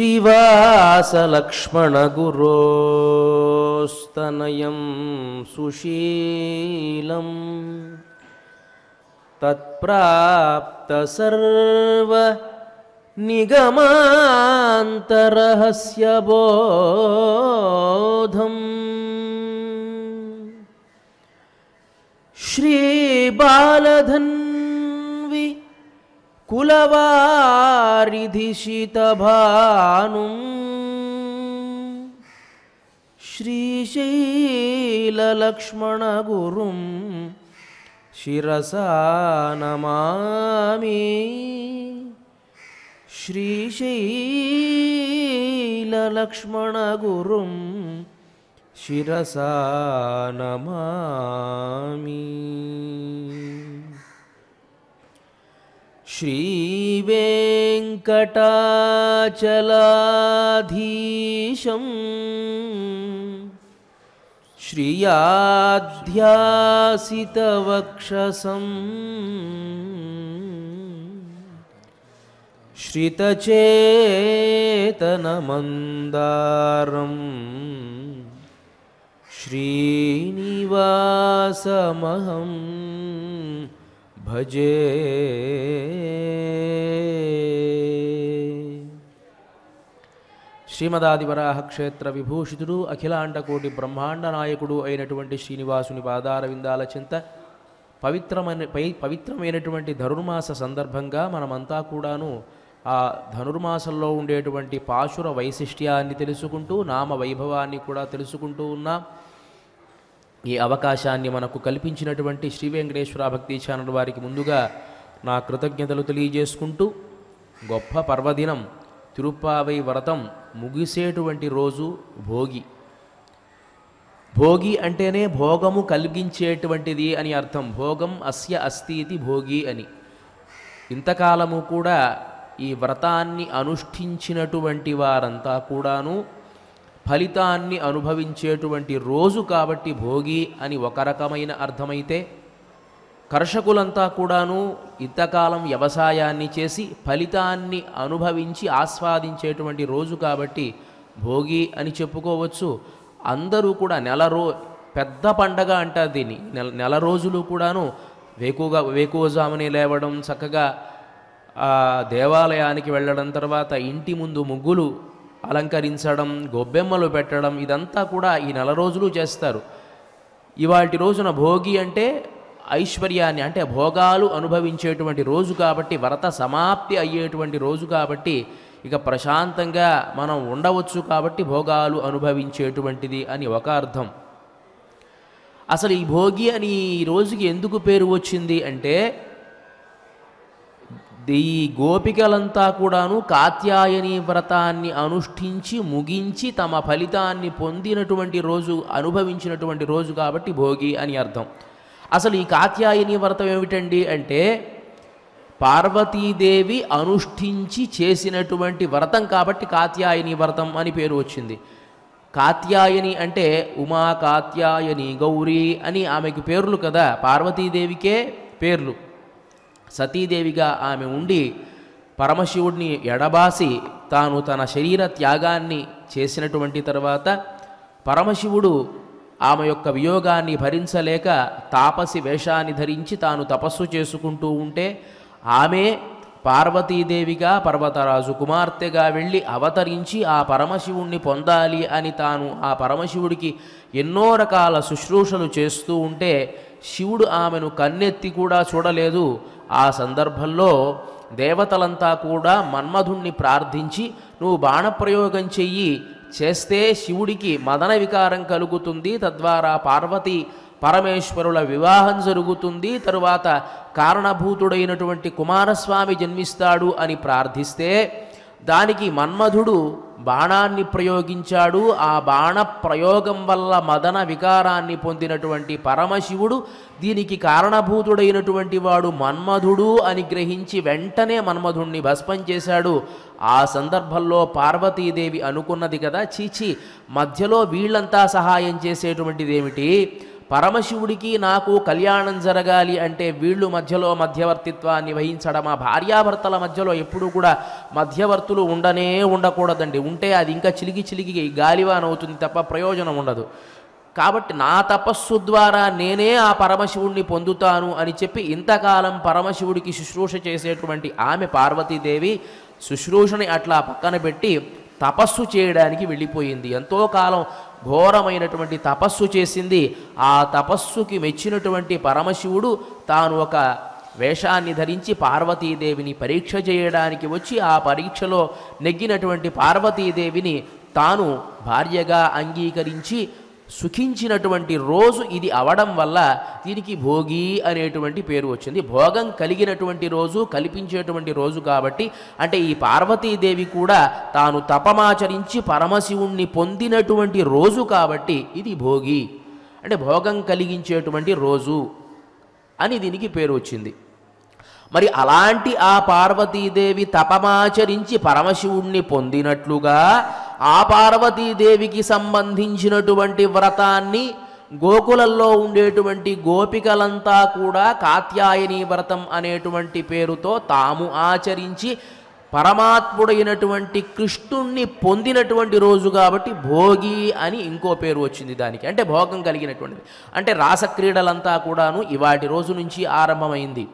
श्रीवासलक्ष्मणगुरोस्तनयं सुशीलं तत्प्राप्तसर्व निगमान्तरहस्य बोधम् श्रीबालधन्वी कुलवारिधिशितभानुं श्रीशैललक्ष्मणगुरुं शिरसा नमामि श्रीशैललक्ष्मणगुरुं शिरसा नमामि श्री वेंकटाचलाधीशं श्रियाध्यासितवक्षसं श्रितचेतनमन्दारं श्रीनिवासमहं भजे श्रीमदादिवराह क्षेत्र विभूषितुडु अखिलांडकोटि ब्रह्मांड नायकुडु अयिनटुवंटि श्रीनिवासुनि पादारविंदाल चिंत पवित्रमैनटुवंटि धनुर्मास संदर्भंगा मनमंता कूडानु आ धनुर्मासंलो उंडेटुवंटि पाशुर वैशिष्ट्यानि तेलुसुकुंटू नाम वैभवानि कूडा तेलुसुकुंटू उन्ना ఈ అవకాశాన్ని మనకు కల్పించినటువంటి శ్రీ వెంకటేశ్వర భక్తి ఛానల్ వారికి ముందుగా నా కృతజ్ఞతలు తెలియజేసుకుంటూ గొప్ప పర్వదినం తిరుప్పావై వ్రతం ముగిసేటువంటి రోజు భోగి. భోగి అంటేనే భోగము కలిగించేటువంటిది అని అర్థం. భోగం అస్య అస్తితి భోగి అని. ఇంతకాలము కూడా ఈ వ్రతాన్ని అనుష్ఠించినటువంటి వారంతా కూడాను ఫలితాన్ని అనుభవించేటువంటి రోజు కాబట్టి భోగి అని ఒక రకమైన అర్థమైతే, కర్షకులంతా కూడాను ఇంతకాలం వ్యవసాయాన్ని చేసి ఫలితాన్ని అనుభవించి ఆస్వాదించేటువంటి రోజు కాబట్టి భోగి అని చెప్పుకోవచ్చు. అందరూ కూడా పెద్ద పండగ అంటారు దీన్ని. నెల రోజులు కూడాను వేకువజామునే లేవడం, చక్కగా దేవాలయానికి వెళ్ళడం, తర్వాత ఇంటి ముందు ముగ్గులు అలంకరించడం, గొబ్బెమ్మలు పెట్టడం, ఇదంతా కూడా ఈ నెల రోజులు చేస్తారు. ఇవాల్టి రోజున భోగి అంటే ఐశ్వర్యాన్ని, అంటే భోగాలు అనుభవించేటువంటి రోజు కాబట్టి, వ్రత సమాప్తి అయ్యేటువంటి రోజు కాబట్టి, ఇక ప్రశాంతంగా మనం ఉండవచ్చు కాబట్టి భోగాలు అనుభవించేటువంటిది అని ఒక అర్థం. అసలు ఈ భోగి అని ఈ రోజుకి ఎందుకు పేరు వచ్చింది అంటే, ఈ గోపికలంతా కూడాను కాత్యాయని వ్రతాన్ని అనుష్ఠించి ముగించి తమ ఫలితాన్ని పొందినటువంటి రోజు, అనుభవించినటువంటి రోజు కాబట్టి భోగి అని అర్థం. అసలు ఈ కాత్యాయని వ్రతం ఏమిటండి అంటే, పార్వతీదేవి అనుష్ఠించి చేసినటువంటి వ్రతం కాబట్టి కాత్యాయని వ్రతం అని పేరు వచ్చింది. కాత్యాయని అంటే ఉమా కాత్యాయని గౌరీ అని ఆమెకు పేర్లు కదా, పార్వతీదేవికే పేర్లు. సతీదేవిగా ఆమె ఉండి పరమశివుడిని ఎడబాసి తాను తన శరీర త్యాగాన్ని చేసినటువంటి తర్వాత పరమశివుడు ఆమె యొక్క వియోగాన్ని భరించలేక తాపసి వేషాన్ని ధరించి తాను తపస్సు చేసుకుంటూ ఉంటే, ఆమె పార్వతీదేవిగా పర్వతరాజు కుమార్తెగా వెళ్ళి అవతరించి ఆ పరమశివుణ్ణి పొందాలి అని తాను ఆ పరమశివుడికి ఎన్నో రకాల శుశ్రూషలు చేస్తూ ఉంటే శివుడు ఆమెను కన్నెత్తి కూడా చూడలేదు. ఆ సందర్భంలో దేవతలంతా కూడా మన్మధుణ్ణి ప్రార్థించి, నువ్వు బాణప్రయోగం చెయ్యి, చేస్తే శివుడికి మదన వికారం కలుగుతుంది, తద్వారా పార్వతి పరమేశ్వరుల వివాహం జరుగుతుంది, తరువాత కారణభూతుడైనటువంటి కుమారస్వామి జన్మిస్తాడు అని ప్రార్థిస్తే, దానికి మన్మధుడు బాణాన్ని ప్రయోగించాడు. ఆ బాణ ప్రయోగం వల్ల మదన వికారాన్ని పొందినటువంటి పరమశివుడు దీనికి కారణభూతుడైనటువంటి వాడు మన్మధుడు అని గ్రహించి వెంటనే మన్మధుణ్ణి భస్మం చేశాడు. ఆ సందర్భంలో పార్వతీదేవి అనుకున్నది కదా, చీచి మధ్యలో వీళ్ళంతా సహాయం చేసేటువంటిది ఏమిటి, పరమశివుడికి నాకు కళ్యాణం జరగాలి అంటే వీళ్ళు మధ్యలో మధ్యవర్తిత్వాన్ని వహించడమా? భార్యాభర్తల మధ్యలో ఎప్పుడూ కూడా మధ్యవర్తులు ఉండనే ఉండకూడదండి. ఉంటే అది ఇంకా చిలిగి చిలిగి గాలివాన అవుతుంది తప్ప ప్రయోజనం ఉండదు. కాబట్టి నా తపస్సు ద్వారా నేనే ఆ పరమశివుడిని పొందుతాను అని చెప్పి ఇంతకాలం పరమశివుడికి శుశ్రూష చేసేటువంటి ఆమె పార్వతీదేవి శుశ్రూషని అట్లా పక్కన పెట్టి తపస్సు చేయడానికి వెళ్ళిపోయింది. ఎంతో కాలం ఘోరమైనటువంటి తపస్సు చేసింది. ఆ తపస్సుకి మెచ్చినటువంటి పరమశివుడు తాను ఒక వేషాన్ని ధరించి పార్వతీదేవిని పరీక్ష చేయడానికి వచ్చి ఆ పరీక్షలో నెగ్గినటువంటి పార్వతీదేవిని తాను భార్యగా అంగీకరించి సుఖించినటువంటి రోజు ఇది అవడం వల్ల దీనికి భోగి అనేటువంటి పేరు వచ్చింది. భోగం కలిగినటువంటి రోజు, కల్పించేటువంటి రోజు కాబట్టి, అంటే ఈ పార్వతీదేవి కూడా తాను తపమాచరించి పరమశివుణ్ణి పొందినటువంటి రోజు కాబట్టి ఇది భోగి, అంటే భోగం కలిగించేటువంటి రోజు అని దీనికి పేరు వచ్చింది. మరి అలాంటి ఆ పార్వతీదేవి తపమాచరించి పరమశివుణ్ణి పొందినట్లుగా ఆ పార్వతీదేవికి సంబంధించినటువంటి వ్రతాన్ని గోకులల్లో ఉండేటువంటి గోపికలంతా కూడా కాత్యాయని వ్రతం అనేటువంటి పేరుతో తాము ఆచరించి పరమాత్ముడైనటువంటి కృష్ణుణ్ణి పొందినటువంటి రోజు కాబట్టి భోగి అని ఇంకో పేరు వచ్చింది దానికి, అంటే భోగం కలిగినటువంటిది. అంటే రాసక్రీడలంతా కూడాను ఇవాటి రోజు నుంచి ఆరంభమైంది.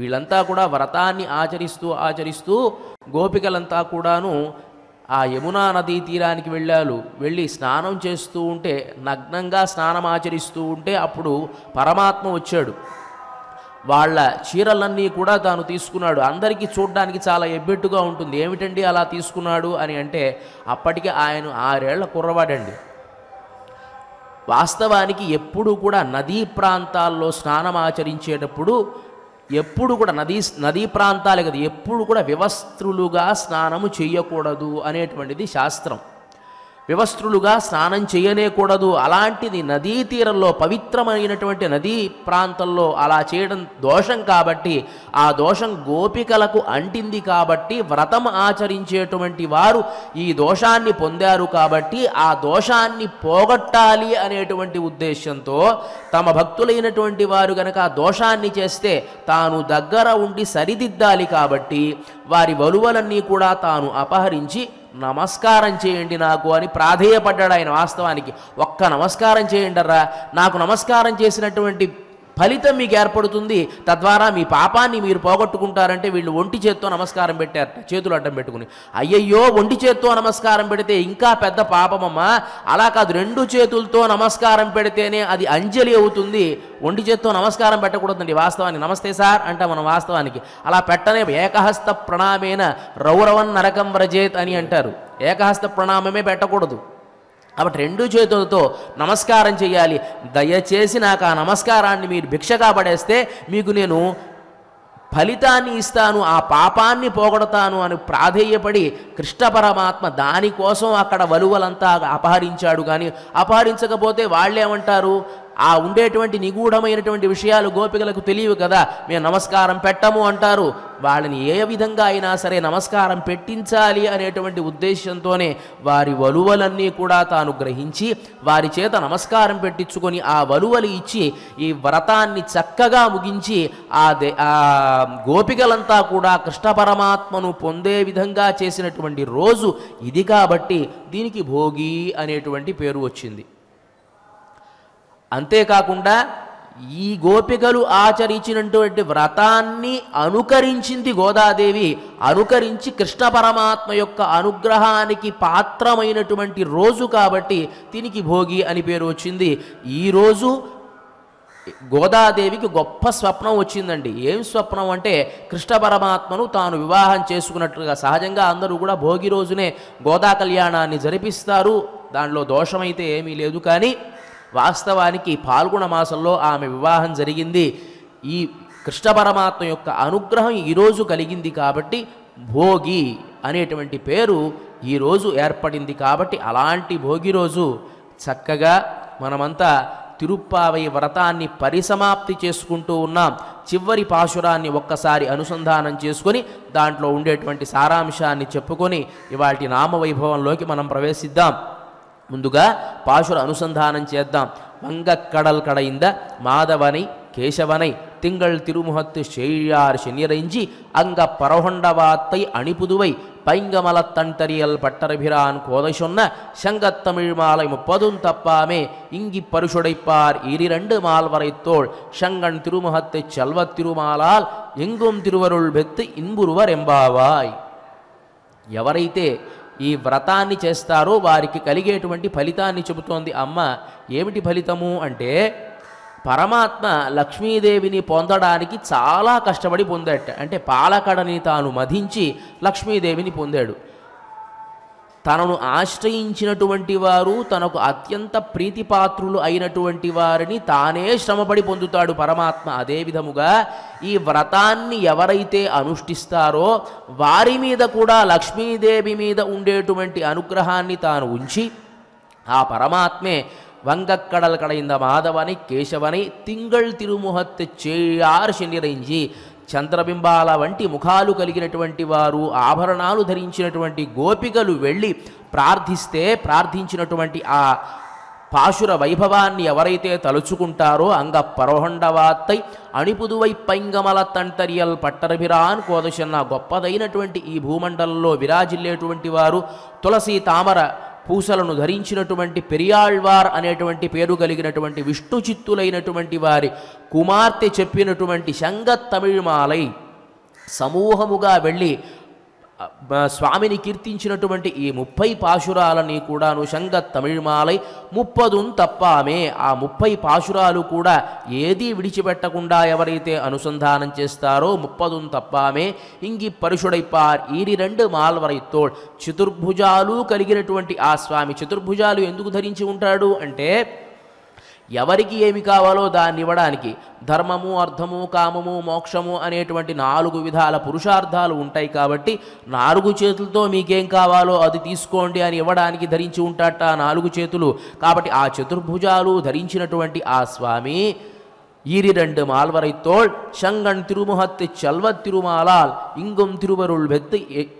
వీళ్ళంతా కూడా వ్రతాన్ని ఆచరిస్తూ ఆచరిస్తూ గోపికలంతా కూడాను ఆ యమునా నదీ తీరానికి వెళ్ళి స్నానం చేస్తూ ఉంటే, నగ్నంగా స్నానం ఆచరిస్తూ ఉంటే అప్పుడు పరమాత్మ వచ్చాడు. వాళ్ళ చీరలన్నీ కూడా తాను తీసుకున్నాడు. అందరికీ చూడడానికి చాలా ఎబ్బెట్టుగా ఉంటుంది. ఏమిటండి అలా తీసుకున్నాడు అని అంటే, అప్పటికే ఆయన 6 ఏళ్ల కుర్రవాడండి. వాస్తవానికి ఎప్పుడు కూడా నదీ ప్రాంతాల్లో స్నానం ఆచరించేటప్పుడు ఎప్పుడు కూడా నదీ ప్రాంతాలే కదా, ఎప్పుడు కూడా వివస్త్రులుగా స్నానము చేయకూడదు అనేటువంటిది శాస్త్రం. వివస్త్రులుగా స్నానం చేయనేకూడదు. అలాంటిది నదీ తీరంలో, పవిత్రమైనటువంటి నదీ ప్రాంతంలో అలా చేయడం దోషం కాబట్టి, ఆ దోషం గోపికలకు అంటింది కాబట్టి, వ్రతం ఆచరించేటువంటి వారు ఈ దోషాన్ని పొందారు కాబట్టి ఆ దోషాన్ని పోగొట్టాలి అనేటువంటి ఉద్దేశంతో తమ భక్తులైనటువంటి వారు కనుక ఆ దోషాన్ని చేస్తే తాను దగ్గర ఉండి సరిదిద్దాలి కాబట్టి వారి వలువలన్నీ కూడా తాను అపహరించి నమస్కారం చేయండి నాకు అని ప్రాధేయపడ్డాడు ఆయన. వాస్తవానికి ఒక్క నమస్కారం చేయండి రా, నాకు నమస్కారం చేసినటువంటి ఫలితం మీకు ఏర్పడుతుంది, తద్వారా మీ పాపాన్ని మీరు పోగొట్టుకుంటారంటే వీళ్ళు ఒంటి చేత్తో నమస్కారం పెట్టారట, చేతులు అడ్డం పెట్టుకుని. అయ్యయ్యో, ఒంటి చేత్తో నమస్కారం పెడితే ఇంకా పెద్ద పాపమమ్మా. అలా కాదు, 2 చేతులతో నమస్కారం పెడితేనే అది అంజలి అవుతుంది. ఒంటి చేత్తో నమస్కారం పెట్టకూడదండి. వాస్తవానికి నమస్తే సార్ అంటే మనం వాస్తవానికి అలా పెట్టనే. ఏకహస్త ప్రణామేన రౌరవన్ నరకం వ్రజేత్ అని అంటారు. ఏకహస్త ప్రణామమే పెట్టకూడదు. కాబట్టి 2 చేతులతో నమస్కారం చేయాలి. దయచేసి నాకు ఆ నమస్కారాన్ని మీరు భిక్షగా పడేస్తే మీకు నేను ఫలితాన్ని ఇస్తాను, ఆ పాపాన్ని పోగొడతాను అని ప్రాధేయపడి కృష్ణ పరమాత్మ దానికోసం అక్కడ వలువలంతా అపహరించాడు. కానీ అపహరించకపోతే వాళ్ళేమంటారు, ఆ ఉండేటువంటి నిగూఢమైనటువంటి విషయాలు గోపికలకు తెలియవు కదా, మేము నమస్కారం పెట్టము అంటారు. వాళ్ళని ఏ విధంగా అయినా సరే నమస్కారం పెట్టించాలి అనేటువంటి ఉద్దేశంతోనే వారి వలువలన్నీ కూడా తాను గ్రహించి వారి చేత నమస్కారం పెట్టించుకొని ఆ వలువలు ఇచ్చి ఈ వ్రతాన్ని చక్కగా ముగించి ఆ గోపికలంతా కూడా కృష్ణ పరమాత్మను పొందే విధంగా చేసినటువంటి రోజు ఇది కాబట్టి దీనికి భోగి అనేటువంటి పేరు వచ్చింది. అంతేకాకుండా ఈ గోపికలు ఆచరించినటువంటి వ్రతాన్ని అనుకరించింది గోదాదేవి. అనుకరించి కృష్ణ పరమాత్మ యొక్క అనుగ్రహానికి పాత్రమైనటువంటి రోజు కాబట్టి దీనికి భోగి అని పేరు వచ్చింది. ఈరోజు గోదాదేవికి గొప్ప స్వప్నం వచ్చిందండి. ఏం స్వప్నం అంటే, కృష్ణ పరమాత్మను తాను వివాహం చేసుకున్నట్లుగా. సహజంగా అందరూ కూడా భోగి రోజునే గోదా కళ్యాణాన్ని జరిపిస్తారు. దానిలో దోషమైతే ఏమీ లేదు. కానీ వాస్తవానికి పాల్గొన మాసంలో ఆమె వివాహం జరిగింది. ఈ కృష్ణ పరమాత్మ యొక్క అనుగ్రహం ఈరోజు కలిగింది కాబట్టి భోగి అనేటువంటి పేరు ఈరోజు ఏర్పడింది. కాబట్టి అలాంటి భోగి రోజు చక్కగా మనమంతా తిరుప్పావై వ్రతాన్ని పరిసమాప్తి చేసుకుంటూ ఉన్నాం. చివరి పాశురాన్ని ఒక్కసారి అనుసంధానం చేసుకొని దాంట్లో ఉండేటువంటి సారాంశాన్ని చెప్పుకొని ఇవాటి నామవైభవంలోకి మనం ప్రవేశిద్దాం. ముందుగా పాశుర అనుసంధానం చేద్దాం. వంగ కడల్ కడయింద మాధవనై కేశవనై తింగళ్ తిరుముహత్తు శేయార్ శనిరంజి అంగ పరహొండవాత్తై అణిపుదువై பைங்கமல தண்டரியல் பட்டர்பிரான் கோதை சொன்ன சங்கத்தமிழ் மாலை முப்பதும் தப்பாமே இங்கி பருஷுடைப்பார் இரிரண்டு மால்வரை தோள் சங்கன் திருமுகத்தை செல்வத் திருமாலால் எங்கும் திருவருள் பெத்து இன்புருவர் எம்பாவாய். ఎవరైతే ఈ వ్రతాన్ని చేస్తారో వారికి కలిగేటువంటి ఫలితాన్ని చెబుతోంది అమ్మ. ఏమిటి ఫలితము అంటే పరమాత్మ లక్ష్మీదేవిని పొందడానికి చాలా కష్టపడి పొందాడు. అంటే పాలకడని తాను మధించి లక్ష్మీదేవిని పొందాడు. తనను ఆశ్రయించినటువంటి వారు తనకు అత్యంత ప్రీతిపాత్రులు అయినటువంటి వారిని తానే శ్రమపడి పొందుతాడు పరమాత్మ. అదేవిధముగా ఈ వ్రతాన్ని ఎవరైతే అనుష్ఠిస్తారో వారి మీద కూడా లక్ష్మీదేవి మీద ఉండేటువంటి అనుగ్రహాన్ని తాను ఉంచి ఆ పరమాత్మే வங்கக்கடல் கடைந்த மாதவனை கேசவனை திங்கள் திருமுகத்து சேயார் சென்னிரஞ்சி చంద్రబింబాల వంటి ముఖాలు కలిగినటువంటి వారు ఆభరణాలు ధరించినటువంటి గోపికలు వెళ్ళి ప్రార్థిస్తే ప్రార్థించినటువంటి ఆ పాశుర వైభవాన్ని ఎవరైతే తలుచుకుంటారో అంగ పరహొండవాత్తై అణిపుదువై పైంగమల తంటరియల్ పట్టరభిరాన్ కోదశన్న గొప్పదైనటువంటి ఈ భూమండలంలో విరాజిల్లేటువంటి వారు తులసి తామర పూసలను ధరించినటువంటి పెరియాళ్వార్ అనేటువంటి పేరు కలిగినటువంటి విష్ణు చిత్తులైనటువంటి వారి కుమార్తె చెప్పినటువంటి శంగ తమిళమాలై సమూహముగా వెళ్ళి స్వామిని కీర్తించినటువంటి ఈ 30 పాశురాలని కూడాను శంగ తమిళమాలై ముప్పదుం తప్పామే ఆ 30 పాశురాలు కూడా ఏది విడిచిపెట్టకుండా ఎవరైతే అనుసంధానం చేస్తారో ముప్పదుం తప్పామే ఇంగి పరుషుడైపార్ ఈరి రెండు మాల్వరైతోడ్ చతుర్భుజాలు కలిగినటువంటి ఆ స్వామి చతుర్భుజాలు ఎందుకు ధరించి ఉంటాడు అంటే ఎవరికి ఏమి కావాలో దాన్ని ఇవ్వడానికి. ధర్మము అర్థము కామము మోక్షము అనేటువంటి 4 విధాల పురుషార్థాలు ఉంటాయి కాబట్టి 4 చేతులతో మీకేం కావాలో అది తీసుకోండి అని ఇవ్వడానికి ధరించి ఉంటాట 4 చేతులు. కాబట్టి ఆ చతుర్భుజాలు ధరించినటువంటి ఆ స్వామి ఈరి రెండు మాల్వరైతోల్ శంగన్ తిరుముహత్తి చల్వత్ తిరుమాలాల్ ఇంగుం తిరువరుల్ వెత్తి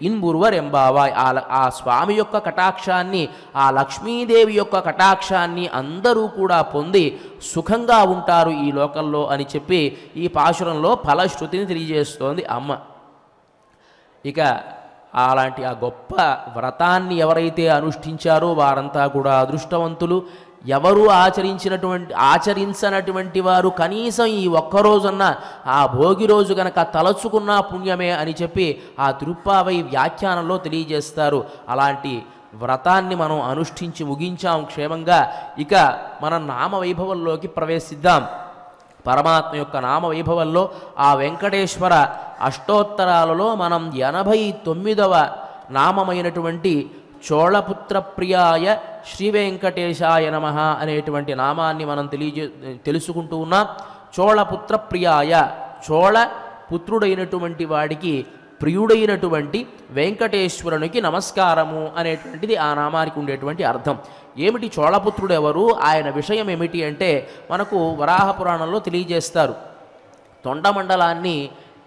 ఇన్బురువర్ ఎంబావాయ్. ఆ స్వామి యొక్క కటాక్షాన్ని ఆ లక్ష్మీదేవి యొక్క కటాక్షాన్ని అందరూ కూడా పొంది సుఖంగా ఉంటారు ఈ లోకంలో అని చెప్పి ఈ పాశురంలో ఫలశ్రుతిని తెలియజేస్తోంది అమ్మ. ఇక అలాంటి ఆ గొప్ప వ్రతాన్ని ఎవరైతే అనుష్ఠించారో వారంతా కూడా అదృష్టవంతులు. ఎవరు ఆచరించినటువంటి వారు కనీసం ఈ ఒక్కరోజున్న ఆ భోగి రోజు గనక తలచుకున్న పుణ్యమే అని చెప్పి ఆ తిరుప్పావై వ్యాఖ్యానంలో తెలియజేస్తారు. అలాంటి వ్రతాన్ని మనం అనుష్ఠించి ముగించాం క్షేమంగా. ఇక మన నామవైభవంలోకి ప్రవేశిద్దాం. పరమాత్మ యొక్క నామవైభవంలో ఆ వెంకటేశ్వర అష్టోత్తరాలలో మనం 89వ నామమైనటువంటి చోళపుత్ర ప్రియాయ శ్రీ వెంకటేశాయ నమః అనేటువంటి నామాన్ని మనం తెలుసుకుంటూ ఉన్నాం. చోళపుత్ర ప్రియాయ చోళ పుత్రుడైనటువంటి వాడికి ప్రియుడైనటువంటి వెంకటేశ్వరునికి నమస్కారము అనేటువంటిది ఆ నామానికి ఉండేటువంటి అర్థం. ఏమిటి చోళపుత్రుడు ఎవరు, ఆయన విషయం ఏమిటి అంటే మనకు వరాహ పురాణంలో తెలియజేస్తారు. తొండమండలాన్ని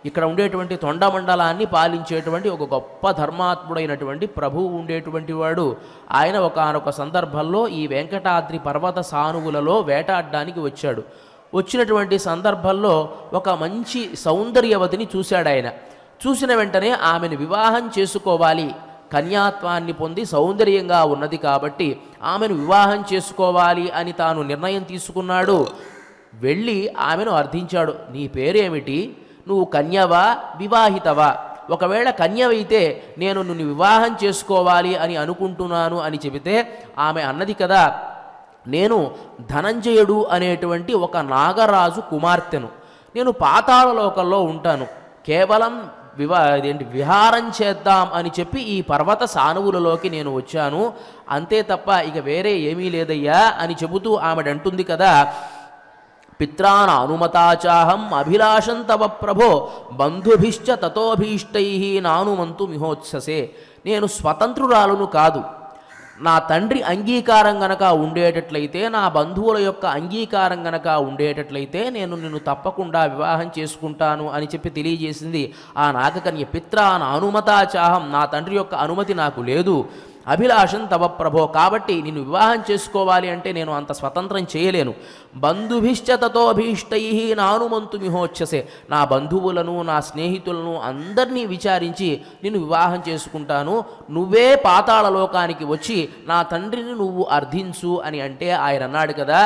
ఇక్కడ ఉండేటువంటి తొండమండలాన్ని పాలించేటువంటి ఒక గొప్ప ధర్మాత్ముడైనటువంటి ప్రభువు ఉండేటువంటి వాడు. ఆయన ఒకానొక సందర్భంలో ఈ వెంకటాద్రి పర్వత సానువులలో వేటాడడానికి వచ్చాడు. వచ్చినటువంటి సందర్భంలో ఒక మంచి సౌందర్యవతిని చూశాడు. ఆయన చూసిన వెంటనే ఆమెను వివాహం చేసుకోవాలి, కన్యాత్వాన్ని పొంది సౌందర్యంగా ఉన్నది కాబట్టి ఆమెను వివాహం చేసుకోవాలి అని తాను నిర్ణయం తీసుకున్నాడు. వెళ్ళి ఆమెను అర్థించాడు, నీ పేరేమిటి, నువ్వు కన్యవా వివాహితవా, ఒకవేళ కన్యవైతే నేను నిన్ను వివాహం చేసుకోవాలి అని అనుకుంటున్నాను అని చెబితే ఆమె అన్నది కదా, నేను ధనంజయుడు అనేటువంటి ఒక నాగరాజు కుమార్తెను, నేను పాతాళ లోకంలో ఉంటాను, కేవలం విహారం చేద్దాం అని చెప్పి ఈ పర్వత సానువులలోకి నేను వచ్చాను, అంతే తప్ప ఇక వేరే ఏమీ లేదయ్యా అని చెబుతూ ఆమెడంటుంది కదా, పిత్రాన అనుమతాచాహం అభిలాషం తవ ప్రభో బంధుభిశ్చ తతోభీష్టై నానుమంతు మిహోత్ససే. నేను స్వతంత్రురాలును కాదు, నా తండ్రి అంగీకారం గనక ఉండేటట్లయితే, నా బంధువుల యొక్క అంగీకారం గనక ఉండేటట్లయితే నేను నిన్ను తప్పకుండా వివాహం చేసుకుంటాను అని చెప్పి తెలియజేసింది ఆ నాగకన్య. పిత్రాన అనుమతాచాహం, నా తండ్రి యొక్క అనుమతి నాకు లేదు, అభిలాషం తవ ప్రభో కాబట్టి నిన్ను వివాహం చేసుకోవాలి అంటే నేను అంత స్వతంత్రం చేయలేను. బంధుభిశ్చతతో అభిష్టైహి నానుమంతు మిహోచ్ఛసే, నా బంధువులను నా స్నేహితులను అందరినీ విచారించి నిన్ను వివాహం చేసుకుంటాను, నువ్వే పాతాళ లోకానికి వచ్చి నా తండ్రిని నువ్వు అర్ధించు అని అంటే ఆయన అన్నాడు కదా,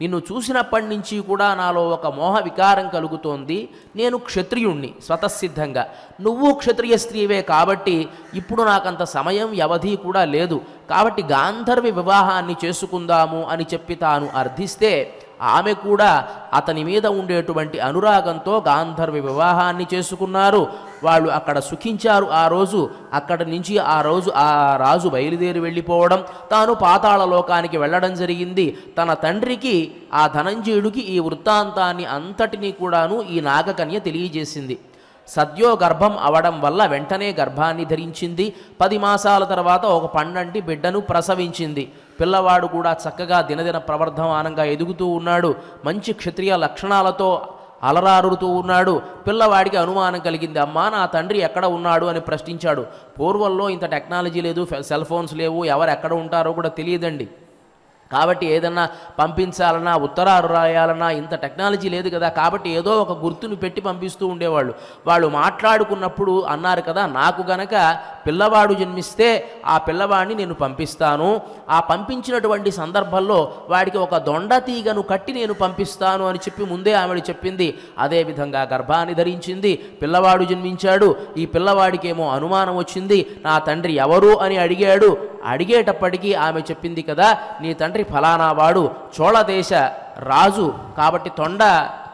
నిన్ను చూసినప్పటి నుంచి కూడా నాలో ఒక మోహ వికారం కలుగుతోంది, నేను క్షత్రియుణ్ణి స్వతసిద్ధంగా, నువ్వు క్షత్రియ స్త్రీవే కాబట్టి ఇప్పుడు నాకంత సమయం వ్యవధి కూడా లేదు కాబట్టి గాంధర్వి వివాహాన్ని చేసుకుందాము అని చెప్పి తాను అర్థిస్తే ఆమె కూడా అతని మీద ఉండేటువంటి అనురాగంతో గాంధర్వి వివాహాన్ని చేసుకున్నారు. వాళ్ళు అక్కడ సుఖించారు. ఆ రోజు అక్కడ నుంచి ఆ రాజు బయలుదేరి వెళ్ళిపోవడం, తాను పాతాళ లోకానికి వెళ్ళడం జరిగింది. తన తండ్రికి ఆ ధనంజయుడికి ఈ వృత్తాంతాన్ని అంతటినీ కూడాను ఈ నాగకన్య తెలియజేసింది. సద్యో గర్భం అవడం వల్ల వెంటనే గర్భాన్ని ధరించింది. 10 మాసాల తర్వాత ఒక పండంటి బిడ్డను ప్రసవించింది. పిల్లవాడు కూడా చక్కగా దినదిన ప్రవర్ధమానంగా ఎదుగుతూ ఉన్నాడు. మంచి క్షత్రియ లక్షణాలతో అలరారుతూ ఉన్నాడు. పిల్లవాడికి అనుమానం కలిగింది. అమ్మా, నా తండ్రి ఎక్కడ ఉన్నాడు అని ప్రశ్నించాడు. పూర్వంలో ఇంత టెక్నాలజీ లేదు, సెల్ ఫోన్స్ లేవు, ఎవరు ఎక్కడ ఉంటారో కూడా తెలియదండి. కాబట్టి ఏదన్నా పంపించాలన్నా ఉత్తరాలు రాయాలన్నా ఇంత టెక్నాలజీ లేదు కదా, కాబట్టి ఏదో ఒక గుర్తును పెట్టి పంపిస్తూ ఉండేవాళ్ళు. వాళ్ళు మాట్లాడుకున్నప్పుడు అన్నారు కదా, నాకు గనక పిల్లవాడు జన్మిస్తే ఆ పిల్లవాడిని నేను పంపిస్తాను, ఆ పంపించినటువంటి సందర్భంలో వాడికి ఒక దొండ తీగను కట్టి నేను పంపిస్తాను అని చెప్పి ముందే ఆమెడు చెప్పింది. అదేవిధంగా గర్భాన్ని ధరించింది, పిల్లవాడు జన్మించాడు. ఈ పిల్లవాడికేమో అనుమానం వచ్చింది. నా తండ్రి ఎవరు అని అడిగాడు. అడిగేటప్పటికీ ఆమె చెప్పింది కదా, నీ తండ్రి ఫలానా వాడు, చోళదేశ రాజు కాబట్టి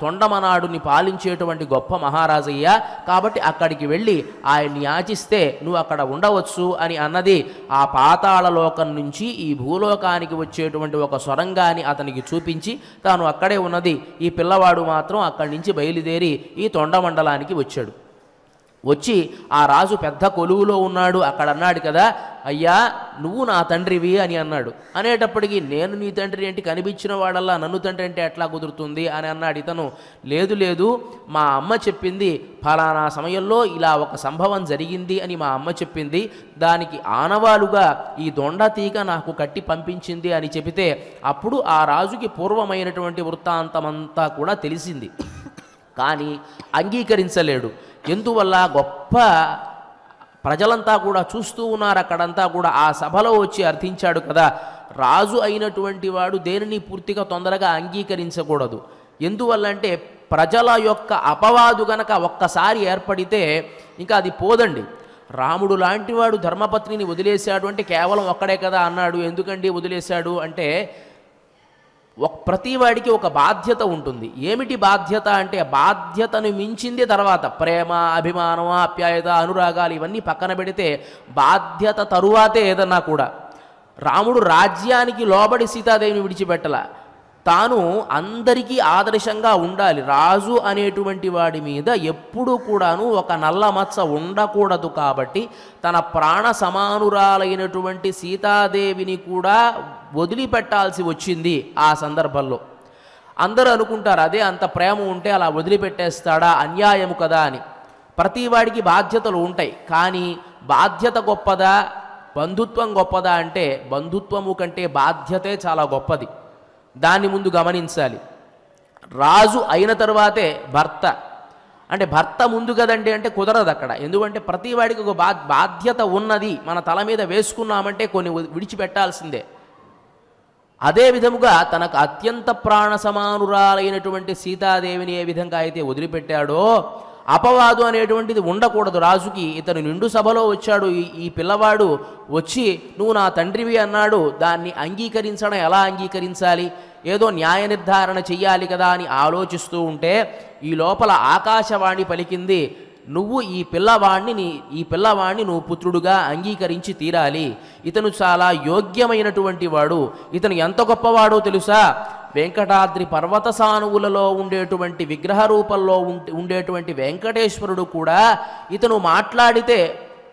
తొండమనాడుని పాలించేటువంటి గొప్ప మహారాజయ్య, కాబట్టి అక్కడికి వెళ్ళి ఆయన్ని యాచిస్తే నువ్వు అక్కడ ఉండవచ్చు అని అన్నది. ఆ పాతాళ లోకం నుంచి ఈ భూలోకానికి వచ్చేటువంటి ఒక సొరంగాన్ని అతనికి చూపించి తాను అక్కడే ఉన్నది. ఈ పిల్లవాడు మాత్రం అక్కడి నుంచి బయలుదేరి ఈ తొండమండలానికి వచ్చాడు. వచ్చి ఆ రాజు పెద్ద కొలువులో ఉన్నాడు. అక్కడ అన్నాడు కదా, అయ్యా నువ్వు నా తండ్రివి అని అన్నాడు. అనేటప్పటికీ నేను నీ తండ్రి ఏంటి, కనిపించిన వాడల్లా నన్ను తండ్రి అంటే ఎట్లా కుదురుతుంది అని అన్నాడు ఇతను. లేదు లేదు, మా అమ్మ చెప్పింది, ఫలానా సమయంలో ఇలా ఒక సంభవం జరిగింది అని మా అమ్మ చెప్పింది, దానికి ఆనవాలుగా ఈ దొండ తీగ నాకు కట్టి పంపించింది అని చెబితే అప్పుడు ఆ రాజుకి పూర్వమైనటువంటి వృత్తాంతమంతా కూడా తెలిసింది. కానీ అంగీకరించలేడు. ఎందువల్ల, గొప్ప ప్రజలంతా కూడా చూస్తూ ఉన్నారు. అక్కడంతా కూడా ఆ సభలో వచ్చి అర్థించాడు కదా, రాజు అయినటువంటి వాడు దేనిని పూర్తిగా తొందరగా అంగీకరించకూడదు. ఎందువల్ల అంటే ప్రజల యొక్క అపవాదు గనక ఒక్కసారి ఏర్పడితే ఇంకా అది పోదండి. రాముడు లాంటి వాడు ధర్మపత్నిని వదిలేశాడు అంటే కేవలం ఒక్కడే కదా అన్నాడు. ఎందుకండి వదిలేశాడు అంటే ప్రతివాడికి ఒక బాధ్యత ఉంటుంది. ఏమిటి బాధ్యత అంటే, బాధ్యతను మించింది తర్వాత ప్రేమ, అభిమానం, ఆప్యాయత, అనురాగాలు ఇవన్నీ పక్కన పెడితే బాధ్యత తరువాతే ఏదన్నా కూడా. రాముడు రాజ్యానికి లోబడి సీతాదేవిని విడిచిపెట్టాల, తాను అందరికీ ఆదర్శంగా ఉండాలి. రాజు అనేటువంటి వాడి మీద ఎప్పుడూ కూడాను ఒక నల్ల మచ్చ ఉండకూడదు. కాబట్టి తన ప్రాణ సమానురాలైనటువంటి సీతాదేవిని కూడా వదిలిపెట్టాల్సి వచ్చింది. ఆ సందర్భంలో అందరూ అనుకుంటారు, అదే అంత ప్రేమ ఉంటే అలా వదిలిపెట్టేస్తాడా, అన్యాయము కదా అని. ప్రతివాడికి బాధ్యతలు ఉంటాయి. కానీ బాధ్యత గొప్పదా, బంధుత్వం గొప్పదా అంటే బంధుత్వము కంటే బాధ్యతే చాలా గొప్పది. దాన్ని ముందు గమనించాలి. రాజు అయిన తర్వాతే భర్త అంటే భర్త ముందు కదండి అంటే కుదరదు అక్కడ. ఎందుకంటే ప్రతి వాడికి ఒక బాధ్యత ఉన్నది. మన తల మీద వేసుకున్నామంటే కొన్ని విడిచిపెట్టాల్సిందే. అదే విధముగా తనకు అత్యంత ప్రాణ సమానురాలైనటువంటి సీతాదేవిని ఏ విధంగా అయితే వదిలిపెట్టాడో అపవాదు అనేటువంటిది ఉండకూడదు రాజుకి. ఇతను నిండు సభలో వచ్చాడు. ఈ పిల్లవాడు వచ్చి నువ్వు నా తండ్రివి అన్నాడు. దాన్ని అంగీకరించడం ఎలా అంగీకరించాలి, ఏదో న్యాయ నిర్ధారణ చెయ్యాలి కదా అని ఆలోచిస్తూ ఉంటే ఈ లోపల ఆకాశవాణి పలికింది, నువ్వు ఈ పిల్లవాణ్ణి నువ్వు పుత్రుడుగా అంగీకరించి తీరాలి, ఇతను చాలా యోగ్యమైనటువంటి వాడు, ఇతను ఎంత గొప్పవాడో తెలుసా, వెంకటాద్రి పర్వత సానువులలో ఉండేటువంటి విగ్రహ రూపంలో ఉండేటువంటి వెంకటేశ్వరుడు కూడా ఇతను మాట్లాడితే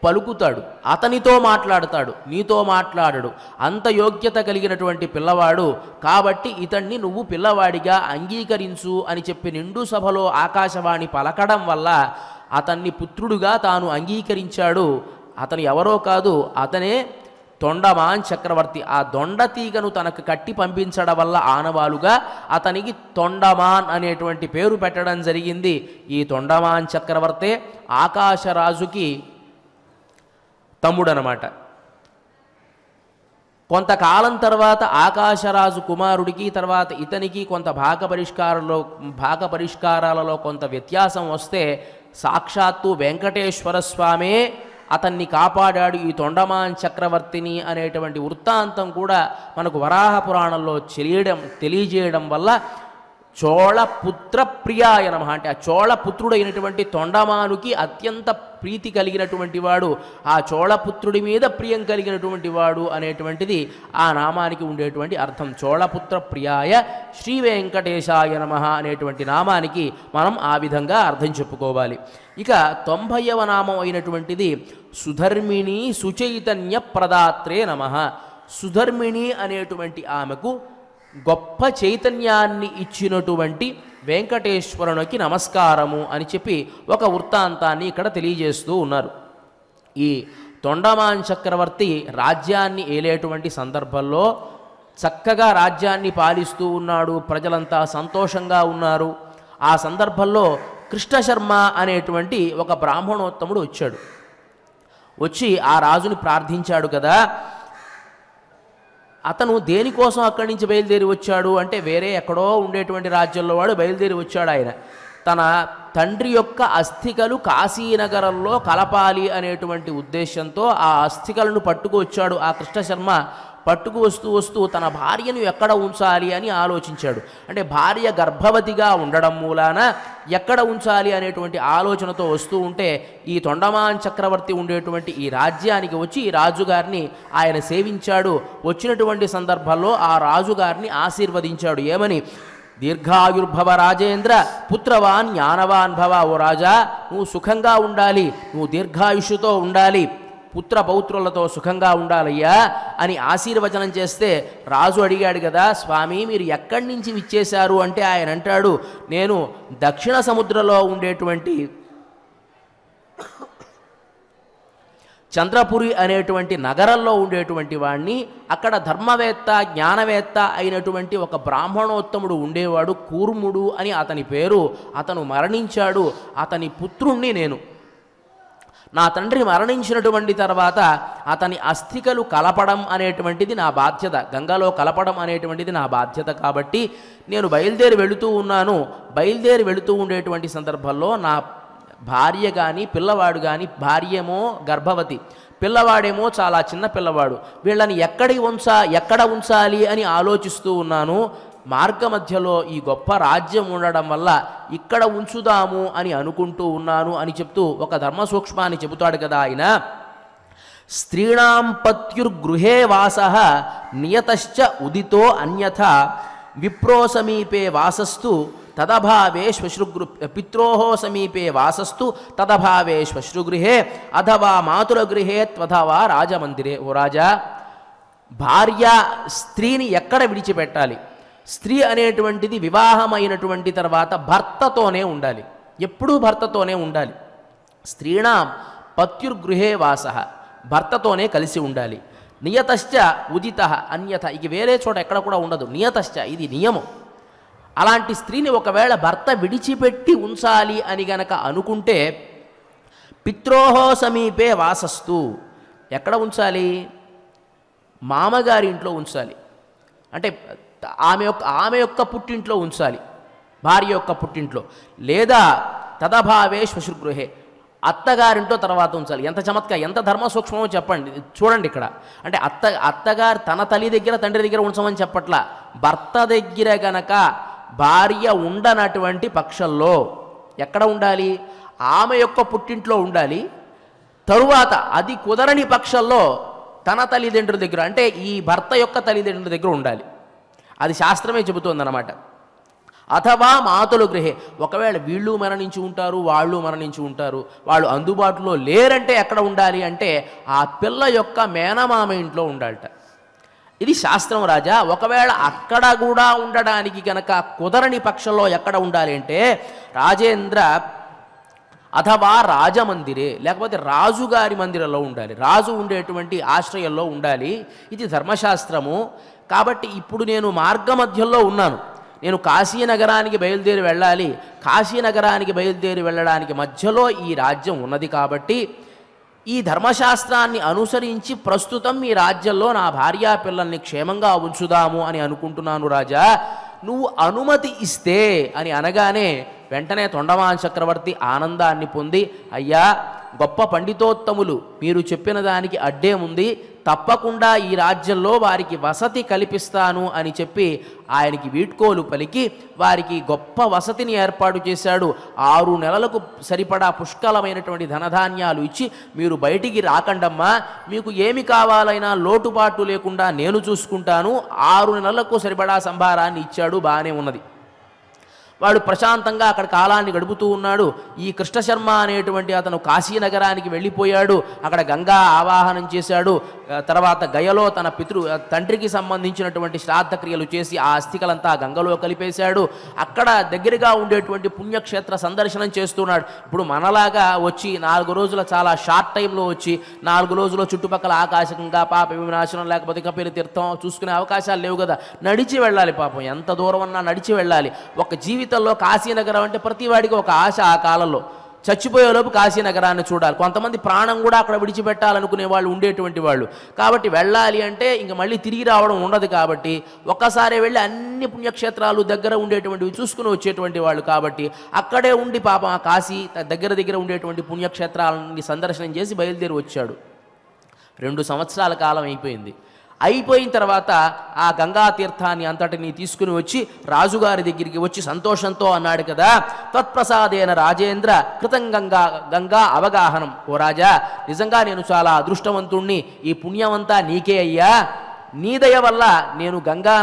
పలుకుతాడు, అతనితో మాట్లాడతాడు, నీతో మాట్లాడడు, అంత యోగ్యత కలిగినటువంటి పిల్లవాడు, కాబట్టి ఇతన్ని నువ్వు పిల్లవాడిగా అంగీకరించు అని చెప్పి నిండు సభలో ఆకాశవాణి పలకడం వల్ల అతన్ని పుత్రుడుగా తాను అంగీకరించాడు. అతను ఎవరో కాదు, అతనే तोंडमान् चक्रवर्ती आ दोंड तीगनु तनकु कट्टि पंपिंचडं वल्ल आनवालुगा अतनिकि तोंडमान् अनेटुवंटि पेरु पेट्टडं जरिगिंदी। ई तोंडमान् चक्रवर्ते आकाशराजुकी तम्मुडु अन्नमाट। కొంతకాలం తర్వాత ఆకాశరాజు కుమారుడికి తర్వాత ఇతనికి కొంత భాగ పరిష్కారాలలో కొంత వ్యత్యాసం వస్తే సాక్షాత్తు వెంకటేశ్వర స్వామి అతన్ని కాపాడాడు ఈ తొండమాన్ చక్రవర్తిని అనేటువంటి వృత్తాంతం కూడా మనకు వరాహ పురాణంలో తెలియజేయడం వల్ల చోళ పుత్ర ప్రియాయ నమః అంటే ఆ చోళ పుత్రుడైనటువంటి తొండమానుకి అత్యంత ప్రీతి కలిగినటువంటి వాడు ఆ చోళ పుత్రుడి మీద ప్రియం కలిగినటువంటి వాడు అనేటువంటిది ఆ నామానికి ఉండేటువంటి అర్థం। చోళ పుత్ర ప్రియాయ శ్రీ వెంకటేశాయ నమః అనేటువంటి నామానికి మనం ఆ విధంగా అర్థం చెప్పుకోవాలి। ఇక 90వ నామం అయినటువంటిది సుధర్మిణి సుచైతన్య ప్రదాత్రే నమః। సుధర్మిణి అనేటువంటి ఆమెకు గొప్ప చైతన్యాన్ని ఇచ్చినటువంటి వెంకటేశ్వరునికి నమస్కారము అని చెప్పి ఒక వృత్తాంతాన్ని ఇక్కడ తెలియజేస్తూ ఉన్నారు। ఈ తొండమాన్ చక్రవర్తి రాజ్యాన్ని ఏలేటువంటి సందర్భంలో చక్కగా రాజ్యాన్ని పాలిస్తూ ఉన్నాడు, ప్రజలంతా సంతోషంగా ఉన్నారు। ఆ సందర్భంలో కృష్ణశర్మ అనేటువంటి ఒక బ్రాహ్మణోత్తముడు వచ్చి ఆ రాజుని ప్రార్థించాడు కదా। అతను దేనికోసం అక్కడి నుంచి బయలుదేరి వచ్చాడు అంటే వేరే ఎక్కడో ఉండేటువంటి రాజ్యంలో వాడు బయలుదేరి వచ్చాడు। ఆయన తన తండ్రి యొక్క అస్థికలు కాశీనగరంలో కలపాలి అనేటువంటి ఉద్దేశంతో ఆ అస్థికలను పట్టుకువచ్చాడు। ఆ కృష్ణశర్మ పట్టుకు వస్తూ తన భార్యను ఎక్కడ ఉంచాలి అని ఆలోచించాడు। అంటే భార్య గర్భవతిగా ఉండడం మూలాన ఎక్కడ ఉంచాలి అనేటువంటి ఆలోచనతో వస్తూ ఉంటే ఈ తొండమాన్ చక్రవర్తి ఉండేటువంటి ఈ రాజ్యానికి వచ్చి ఈ రాజుగారిని ఆయన సేవించాడు। వచ్చినటువంటి సందర్భంలో ఆ రాజుగారిని ఆశీర్వదించాడు ఏమని, దీర్ఘాయుర్భవ రాజేంద్ర పుత్రవాన్ జ్ఞానవాన్ భవ। ఓ రాజా, నువ్వు సుఖంగా ఉండాలి, నువ్వు దీర్ఘాయుష్యుతో ఉండాలి, పుత్ర పౌత్రులతో సుఖంగా ఉండాలయ్యా అని ఆశీర్వచనం చేస్తే రాజు అడిగాడు కదా, స్వామి మీరు ఎక్కడి నుంచి విచ్చేశారు అంటే ఆయన అంటాడు, నేను దక్షిణ సముద్రంలో ఉండేటువంటి చంద్రపురి అనేటువంటి నగరంలో ఉండేటువంటి వాడిని, అక్కడ ధర్మవేత్త జ్ఞానవేత్త అయినటువంటి ఒక బ్రాహ్మణోత్తముడు ఉండేవాడు, కూర్ముడు అని అతని పేరు, అతను మరణించాడు, అతని పుత్రుణ్ణి నేను। నా తండ్రి మరణించినటువంటి తర్వాత అతని అస్థికలు కలపడం అనేటువంటిది నా బాధ్యత, గంగలో కలపడం అనేటువంటిది నా బాధ్యత, కాబట్టి నేను బయలుదేరి వెళుతూ ఉన్నాను। బయలుదేరి వెళుతూ ఉండేటువంటి సందర్భంలో నా భార్య కానీ పిల్లవాడు కానీ, భార్యేమో గర్భవతి, పిల్లవాడేమో చాలా చిన్న పిల్లవాడు, వీళ్ళని ఎక్కడ ఉంచాలి అని ఆలోచిస్తూ ఉన్నాను। మార్గ మధ్యలో ఈ గొప్ప రాజ్యం ఉండడం వల్ల ఇక్కడ ఉంచుదాము అని అనుకుంటూ ఉన్నాను అని చెప్తూ ఒక ధర్మ సూక్ష్మాన్ని చెబుతాడు కదా ఆయన, స్త్రీణాం పత్యుర్గృహే వాసః నియతశ్చ ఉదితో అన్యథ విప్రో సమీపే వాసస్తు తదభావే శ్వశ్రుగృ పిత్రోహో సమీపే వాసస్తు తదభావే శ్వశ్రుగృహే అథవా మాతులగృహే త్వథవా రాజమందిరే। ఓ రాజా, భార్య స్త్రీని ఎక్కడ విడిచిపెట్టాలి? స్త్రీ అనేటువంటిది వివాహమైనటువంటి తర్వాత భర్తతోనే ఉండాలి, ఎప్పుడూ భర్తతోనే ఉండాలి। స్త్రీణాం పత్యుర్గృహే వాసః, భర్తతోనే కలిసి ఉండాలి। నియతశ్చ ఉదితః అన్యథ, ఇక వేరే చోట ఎక్కడ కూడా ఉండదు। నియతశ్చ ఇది నియమం। అలాంటి స్త్రీని ఒకవేళ భర్త విడిచిపెట్టి ఉంచాలి అని గనక అనుకుంటే పిత్రోహో సమీపే వాసస్తు, ఎక్కడ ఉంచాలి? మామగారి ఇంట్లో ఉంచాలి, అంటే ఆమె యొక్క పుట్టింట్లో ఉంచాలి, భార్య యొక్క పుట్టింట్లో, లేదా తదభావే శ్వశుర్గృహే అత్తగారింట్లో తర్వాత ఉంచాలి। ఎంత చమత్కారం, ఎంత ధర్మ సూక్ష్మమో చెప్పండి చూడండి ఇక్కడ। అంటే అత్తగారు తన తల్లి దగ్గర తండ్రి దగ్గర ఉంచమని చెప్పట్లా, భర్త దగ్గర గనక భార్య ఉండనటువంటి పక్షంలో ఎక్కడ ఉండాలి? ఆమె యొక్క పుట్టింట్లో ఉండాలి। తరువాత అది కుదరని పక్షంలో తన తల్లిదండ్రుల దగ్గర, అంటే ఈ భర్త యొక్క తల్లిదండ్రుల దగ్గర ఉండాలి, అది శాస్త్రమే చెబుతోందన్నమాట। అథవా మాతుల గృహే, ఒకవేళ వీళ్ళు మరణించి ఉంటారు, వాళ్ళు మరణించి ఉంటారు, వాళ్ళు అందుబాటులో లేరంటే ఎక్కడ ఉండాలి అంటే ఆ పిల్ల యొక్క మేనమామ ఇంట్లో ఉండాలట, ఇది శాస్త్రం రాజా। ఒకవేళ అక్కడ కూడా ఉండడానికి కనుక కుదరని పక్షంలో ఎక్కడ ఉండాలి అంటే రాజేంద్ర अथवा राजमंदिरे लेकपोते राजुगारी मंदिरंलो उंडाली राजु उंडेटुवंटि आश्रयंलो उंडाली इदि धर्मशास्त्रमु काबट्टि इप्पुडु नेनु मार्गमध्यंलो उन्नानु నేను కాశీ నగరానికి బయలుదేరి వెళ్ళాలి కాశీ నగరానికి బయలుదేరి వెళ్ళడానికి మధ్యలో ఈ రాజ్యం ఉన్నది కాబట్టి ఈ ధర్మశాస్త్రాన్ని అనుసరించి ప్రస్తుతం ఈ రాజ్యంలో నా భార్య పిల్లల్ని క్షేమంగా ఉంచుదాము అని అనుకుంటున్నాను రాజా నువ్వు అనుమతి ఇస్తే అని అనగానే వెంటనే తొండమాన్ చక్రవర్తి ఆనందాన్ని పొంది అయ్యా గొప్ప పండితోత్తములు మీరు చెప్పిన దానికి అడ్డేముంది తప్పకుండా ఈ రాజ్యంలో వారికి వసతి కల్పిస్తాను అని చెప్పి ఆయనకి వీట్కోలు పలికి వారికి గొప్ప వసతిని ఏర్పాటు చేశాడు 6 నెలలకు సరిపడా పుష్కలమైనటువంటి ధనధాన్యాలు ఇచ్చి మీరు బయటికి రాకండమ్మా మీకు ఏమి కావాలైనా లోటుపాటు లేకుండా నేను చూసుకుంటాను 6 నెలలకు సరిపడా సంభారాన్ని ఇచ్చాడు బానే ఉన్నది వాడు ప్రశాంతంగా అక్కడ కాలాన్ని గడుపుతూ ఉన్నాడు ఈ కృష్ణశర్మ అనేటువంటి అతను కాశీ నగరానికి వెళ్ళిపోయాడు అక్కడ గంగా ఆవాహనం చేశాడు తర్వాత గయలో తన పితృ తండ్రికి సంబంధించినటువంటి శ్రాద్ధ క్రియలు చేసి ఆ అస్థికలంతా గంగలో కలిపేశాడు అక్కడ దగ్గరగా ఉండేటువంటి పుణ్యక్షేత్ర సందర్శనం చేస్తున్నాడు ఇప్పుడు మనలాగా వచ్చి 4 రోజుల చాలా షార్ట్ టైంలో వచ్చి 4 రోజుల చుట్టుపక్కల ఆకాశకంగా పాప వినాశనం లేకపోతే కపిల తీర్థం చూసుకునే అవకాశాలు లేవు కదా నడిచి వెళ్ళాలి పాపం ఎంత దూరం అన్నా నడిచి వెళ్ళాలి ఒక జీవి కాశీనగరం అంటే ప్రతివాడికి ఒక ఆశ ఆ కాలంలో చచ్చిపోయేలోపు కాశీనగరాన్ని చూడాలి కొంతమంది ప్రాణం కూడా అక్కడ విడిచిపెట్టాలనుకునే వాళ్ళు ఉండేటువంటి వాళ్ళు కాబట్టి వెళ్ళాలి అంటే ఇంక మళ్ళీ తిరిగి రావడం ఉండదు కాబట్టి ఒక్కసారి వెళ్ళి అన్ని పుణ్యక్షేత్రాలు దగ్గర ఉండేటువంటివి చూసుకుని వచ్చేటువంటి వాళ్ళు కాబట్టి అక్కడే ఉండి పాపం ఆ కాశీ దగ్గర దగ్గర ఉండేటువంటి పుణ్యక్షేత్రాలని సందర్శనం చేసి బయలుదేరి వచ్చాడు 2 సంవత్సరాల కాలం అయిపోయింది అయిపోయిన తర్వాత ఆ గంగా తీర్థాన్ని అంతటిని తీసుకుని వచ్చి రాజుగారి దగ్గరికి వచ్చి సంతోషంతో అన్నాడు కదా తత్ప్రసాదేన రాజేంద్ర కృతం గంగా గంగా అవగాహనం ఓ రాజా నిజంగా నేను చాలా అదృష్టవంతుణ్ణి ఈ పుణ్యమంతా నీకే అయ్యా నీ దయ వల్ల నేను గంగా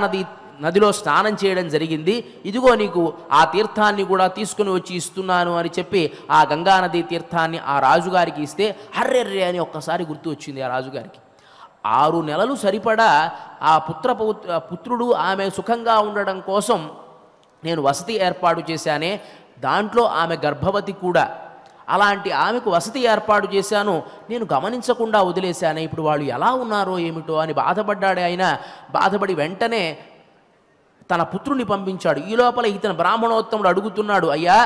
నదిలో స్నానం చేయడం జరిగింది ఇదిగో నీకు ఆ తీర్థాన్ని కూడా తీసుకుని వచ్చి ఇస్తున్నాను అని చెప్పి ఆ గంగా నది తీర్థాన్ని ఆ రాజుగారికి ఇస్తే అర్రెర్రే అని ఒక్కసారి గుర్తు వచ్చింది ఆ రాజుగారికి 6 నెలలు సరిపడా ఆ పుత్రుడు ఆమె సుఖంగా ఉండడం కోసం నేను వసతి ఏర్పాటు చేశానే దాంట్లో ఆమె గర్భవతి కూడా అలాంటి ఆమెకు వసతి ఏర్పాటు చేశాను నేను గమనించకుండా వదిలేశాను ఇప్పుడు వాళ్ళు ఎలా ఉన్నారో ఏమిటో అని బాధపడ్డాడు ఆయన బాధపడి వెంటనే తన పుత్రుని పంపించాడు ఈ లోపల ఇతను బ్రాహ్మణోత్తముడు అడుగుతున్నాడు అయ్యా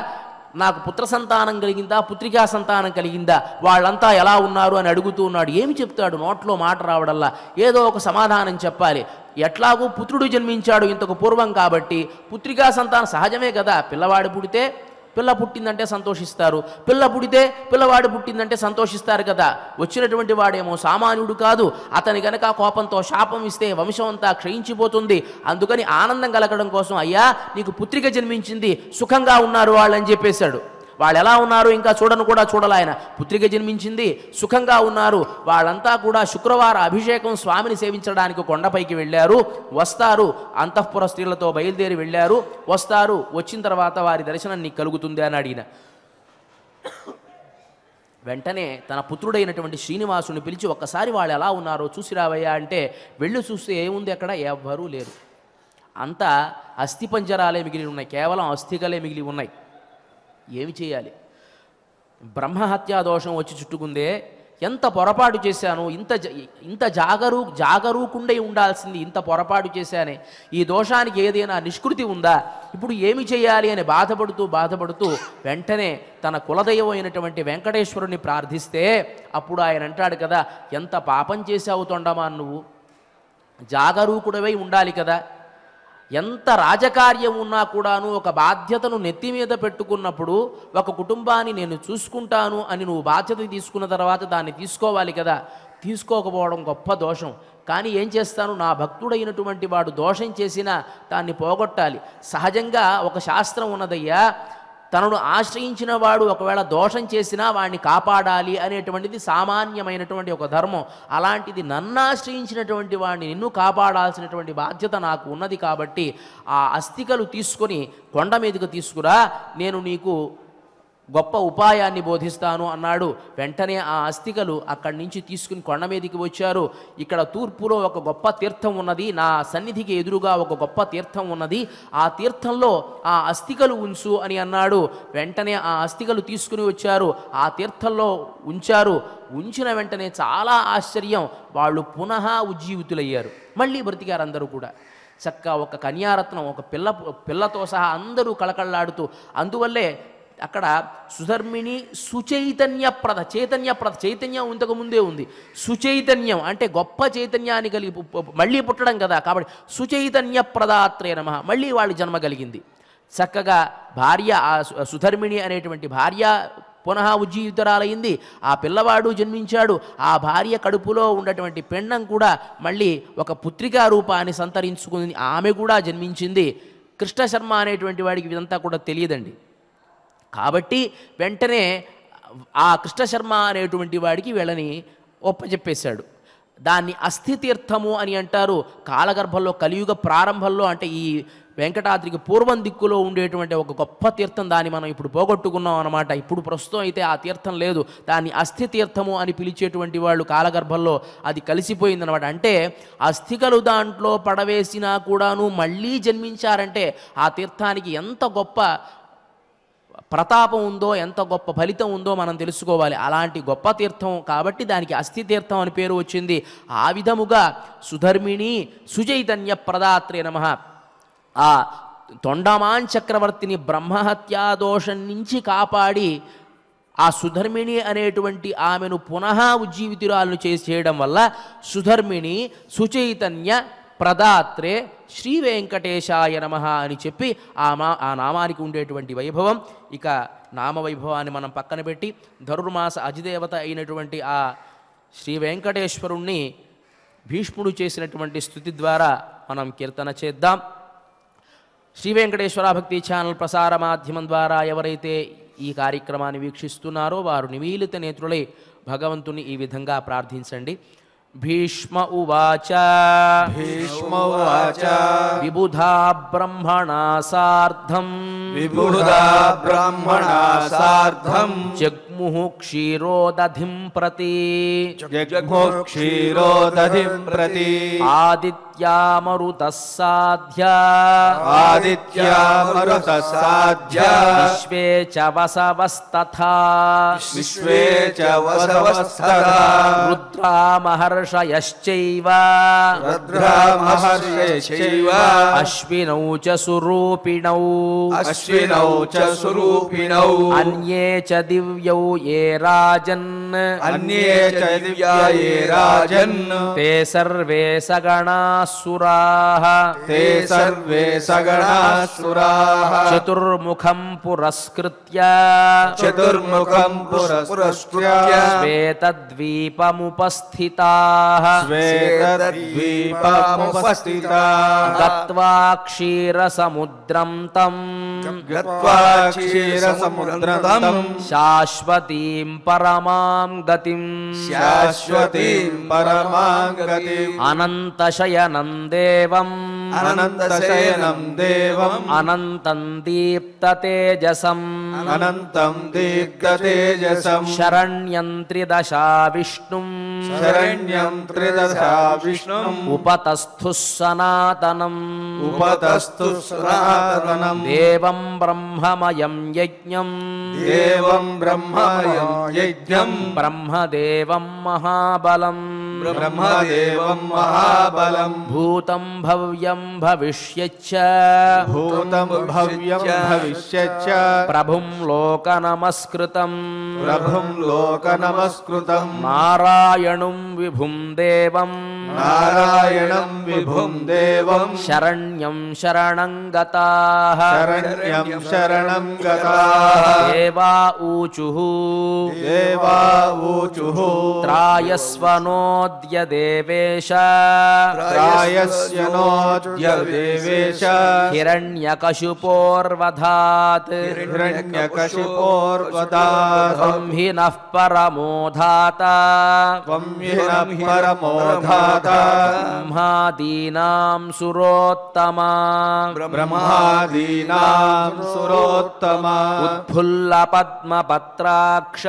నాకు పుత్ర సంతానం కలిగిందా పుత్రికా సంతానం కలిగిందా వాళ్ళంతా ఎలా ఉన్నారు అని అడుగుతూ ఉన్నాడు ఏమి చెప్తాడు నోట్లో మాట రావడల్లా ఏదో ఒక సమాధానం చెప్పాలి ఎట్లాగూ పుత్రుడు జన్మించాడు ఇంతకు పూర్వం కాబట్టి పుత్రికా సంతానం సహజమే కదా పిల్లవాడు పుడితే పిల్ల పుట్టిందంటే సంతోషిస్తారు పిల్ల పుడితే పిల్లవాడు పుట్టిందంటే సంతోషిస్తారు కదా వచ్చినటువంటి వాడేమో సామాన్యుడు కాదు అతని గనక కోపంతో శాపం ఇస్తే వంశం అంతా క్షయించిపోతుంది అందుకని ఆనందం కలగడం కోసం అయ్యా నీకు పుత్రిక జన్మించింది సుఖంగా ఉన్నారు వాళ్ళని చెప్పేశాడు వాళ్ళు ఎలా ఉన్నారు ఇంకా చూడను కూడా చూడలాయన పుత్రిక జన్మించింది సుఖంగా ఉన్నారు వాళ్ళంతా కూడా శుక్రవార అభిషేకం స్వామిని సేవించడానికి కొండపైకి వెళ్ళారు వస్తారు అంతఃపుర స్త్రీలతో బయలుదేరి వెళ్ళారు వస్తారు వచ్చిన తర్వాత వారి దర్శనం నీకు కలుగుతుంది అని అడిగిన వెంటనే తన పుత్రుడైనటువంటి శ్రీనివాసుని పిలిచి ఒక్కసారి వాళ్ళు ఎలా ఉన్నారో చూసి రావయ్యా అంటే వెళ్ళి చూస్తే ఏముంది అక్కడ ఎవ్వరూ లేరు అంతా అస్థిపంజరాలే మిగిలి ఉన్నాయి కేవలం అస్థికలే మిగిలి ఉన్నాయి ఏమి చేయాలి బ్రహ్మహత్యా దోషం వచ్చి చుట్టుకుందే ఎంత పొరపాటు చేశాను ఇంత జాగరూకుండై ఉండాల్సింది ఇంత పొరపాటు చేశానే ఈ దోషానికి ఏదైనా నిష్కృతి ఉందా ఇప్పుడు ఏమి చేయాలి అని బాధపడుతూ వెంటనే తన కులదైవం అయినటువంటి వెంకటేశ్వరుని ప్రార్థిస్తే అప్పుడు ఆయన అంటాడు కదా ఎంత పాపం చేశావు తొండమా నువ్వు జాగరూకుడవై ఉండాలి కదా ఎంత రాజకార్యం ఉన్నా కూడాను ఒక బాధ్యతను నెత్తి మీద పెట్టుకున్నప్పుడు ఒక కుటుంబాన్ని నేను చూసుకుంటాను అని నువ్వు బాధ్యత తీసుకున్న తర్వాత దాన్ని తీసుకోవాలి కదా తీసుకోకపోవడం గొప్ప దోషం కానీ ఏం చేస్తాను నా భక్తుడైనటువంటి వాడు దోషం చేసినా దాన్ని పోగొట్టాలి సహజంగా ఒక శాస్త్రం ఉన్నదయ్యా తనను ఆశ్రయించిన వాడు ఒకవేళ దోషం చేసినా వాడిని కాపాడాలి అనేటువంటిది సామాన్యమైనటువంటి ఒక ధర్మం అలాంటిది నన్ను ఆశ్రయించినటువంటి వాడిని నిన్ను కాపాడాల్సినటువంటి బాధ్యత నాకు ఉన్నది కాబట్టి ఆ అస్థికలు తీసుకొని కొండ మీదకు తీసుకురా నేను నీకు గొప్ప ఉపాయాన్ని బోధిస్తాను అన్నాడు। వెంటనే ఆ ఆస్తికలు అక్కడి నుంచి తీసుకుని కొండ మీదకి వచ్చారు। ఇక్కడ తూర్పులో ఒక గొప్ప తీర్థం ఉన్నది, నా సన్నిధికి ఎదురుగా ఒక గొప్ప తీర్థం ఉన్నది, ఆ తీర్థంలో ఆ ఆస్తికలు ఉంచు అని అన్నాడు। వెంటనే ఆ ఆస్తికలు తీసుకుని వచ్చారు, ఆ తీర్థంలో ఉంచారు। ఉంచిన వెంటనే చాలా ఆశ్చర్యం, వాళ్ళు పునః ఉజ్జీవితులయ్యారు, మళ్ళీ బ్రతికారు అందరూ కూడా। చక్కగా ఒక కన్యారత్నం, ఒక పిల్లతో సహా అందరూ కళకళలాడుతూ, అందువల్లే అక్కడ సుధర్మిణి సుచైతన్యప్రద, చైతన్యప్రద, చైతన్యం ఇంతకుముందే ఉంది, సుచైతన్యం అంటే గొప్ప చైతన్యాన్ని కలిగి మళ్ళీ పుట్టడం కదా, కాబట్టి సుచైతన్యప్రదాత్రే నమః, మళ్ళీ వాళ్ళ జన్మ కలిగింది। చక్కగా భార్య, ఆ సుధర్మిణి అనేటువంటి భార్య పునః ఉజ్జీవితురాలైంది, ఆ పిల్లవాడు జన్మించాడు, ఆ భార్య కడుపులో ఉన్నటువంటి పిండం కూడా మళ్ళీ ఒక పుత్రికా రూపాన్ని సంతరించుకుంది, ఆమె కూడా జన్మించింది। కృష్ణశర్మ అనేటువంటి వాడికి ఇదంతా కూడా తెలియదండి, కాబట్టి వెంటనే ఆ కృష్ణశర్మ అనేటువంటి వాడికి వీళ్ళని ఒప్పచెప్పేశాడు। దాన్ని అస్థితీర్థము అని అంటారు। కాలగర్భంలో, కలియుగ ప్రారంభంలో, అంటే ఈ వెంకటాద్రికి పూర్వం దిక్కులో ఉండేటువంటి ఒక గొప్ప తీర్థం, దాన్ని మనం ఇప్పుడు పోగొట్టుకున్నాం అనమాట। ఇప్పుడు ప్రస్తుతం అయితే ఆ తీర్థం లేదు, దాన్ని అస్థి తీర్థము అని పిలిచేటువంటి వాళ్ళు కాలగర్భంలో అది కలిసిపోయిందనమాట। అంటే అస్థికలు దాంట్లో పడవేసినా కూడాను మళ్ళీ జన్మించారంటే ఆ తీర్థానికి ఎంత గొప్ప ప్రతాపం ఉందో, ఎంత గొప్ప ఫలితం ఉందో మనం తెలుసుకోవాలి। అలాంటి గొప్ప తీర్థం కాబట్టి దానికి అస్థి తీర్థం అని పేరు వచ్చింది। ఆ విధముగా సుధర్మిణి సుచైతన్య ప్రదాత్రే నమః, ఆ తొండమాన్ చక్రవర్తిని బ్రహ్మహత్యా దోషం నుంచి కాపాడి ఆ సుధర్మిణి అనేటువంటి ఆమెను పునః ఉజ్జీవితురాలను చేయడం వల్ల సుధర్మిణి సుచైతన్య ప్రదాత్రే శ్రీ వెంకటేశాయ నమః అని చెప్పి ఆ నామానికి ఉండేటువంటి వైభవం, ఇక నామవైభవాన్ని మనం పక్కన పెట్టి ధనుర్మాస అధిదేవత అయినటువంటి ఆ శ్రీ వెంకటేశ్వరుణ్ణి భీష్ముడు చేసినటువంటి స్తుతి ద్వారా మనం కీర్తన చేద్దాం। శ్రీ వెంకటేశ్వర భక్తి ఛానల్ ప్రసార మాధ్యమం ద్వారా ఎవరైతే ఈ కార్యక్రమాన్ని వీక్షిస్తున్నారో వారు నిమీలిత నేత్రులై భగవంతుని ఈ విధంగా ప్రార్థించండి। భీష్మ ఉవాచ భీష్మ ఉవాచ విబుధా బ్రహ్మణా సార్ధం విబుధా బ్రహ్మణా సార్ధం జగ్ముః క్షీరోదధిం ప్రతి జగ్ముః క్షీరోదధిం ప్రతి ఆదిత్యామరుతః సాధ్య ఆదిత్యామరుతః సాధ్య విశ్వే చ వసవస్తథా విశ్వే చ వసవస్తథా రుద్రా మహర్షయశ్చైవ రుద్రా మహర్షయశ్చైవ అశ్వినౌ చ సురూపిణౌ అశ్వినౌ చ సురూపిణౌ అన్యే చ దివ్యౌ ఏ రాజన్ అన్యే చ దివ్యా ఏ రాజన్ తే సర్వే ते सर्वे सगणासुराः चतुर्मुखं पुरस्कृत्य श्वेतद्वीपमुपस्थिताः गत्वा क्षीरसमुद्रं तं शाश्वतीं परमां गतिं अनन्तशयनं देवम् अनन्तं दीप्ततेजसम् शरण्यं त्रिदशा विष्णुम् उपतस्थुः सनातनं देवं ब्रह्ममयं यज्ञं ब्रह्मदेवं महाबलम् भूतं भव्यं भविष्यच्च प्रभुं लोकनमस्कृतं नारायणं विभुं देवं शरण्यं शरणं गताः देवा ऊचुः त्रायस्वनोऽद्य देवेश हिरण्यकशुपोर्वधात् त्वं हि नः परमो धाता ब्रह्मादीनां सुरोत्तमा उत्फुल्ल पद्मपत्राक्ष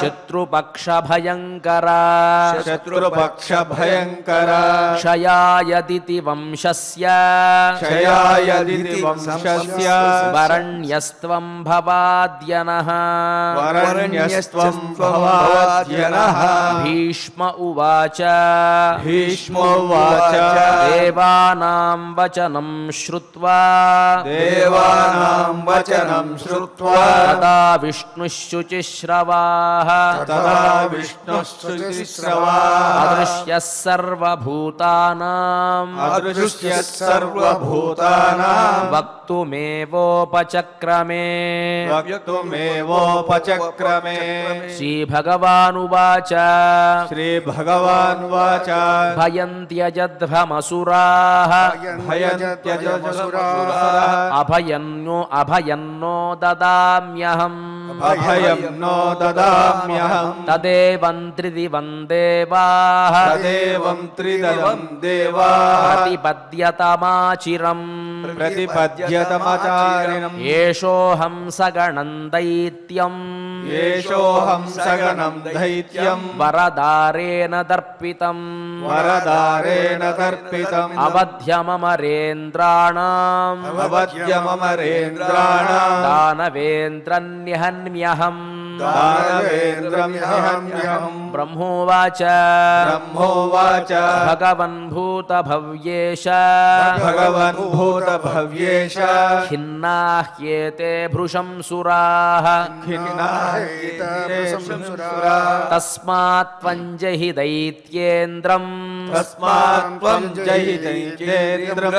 शत्रुपक्षभयङ्करा क्षयायदिति वंशस्य वरण्यस्त्वं भवाद्यनः भीष्म उवाच देवानां वचनं श्रुत्वा तदा विष्णुशुचिश्रवाः अदृश्यः सर्वभूतानां वक्तुमेवोपचक्रमे श्री भगवानुवाच भयन्त्यजध्वमसुराः अभयं नो ददाम्यहम् तदेवं त्रिदिवं देवाः प्रतिपद्यतमाचारिणम् येषोऽहं सगणं दैत्यं वरदारेण दर्पितम् अवध्यममरेन्द्राणाम् दानवेन्द्रं निहन्म्यहम् ब्रह्मोवाच भगवन्भूतभव्येश खिन्नाह्येते भृशंसुराः तस्मात् त्वं जहि दैत्येन्द्रं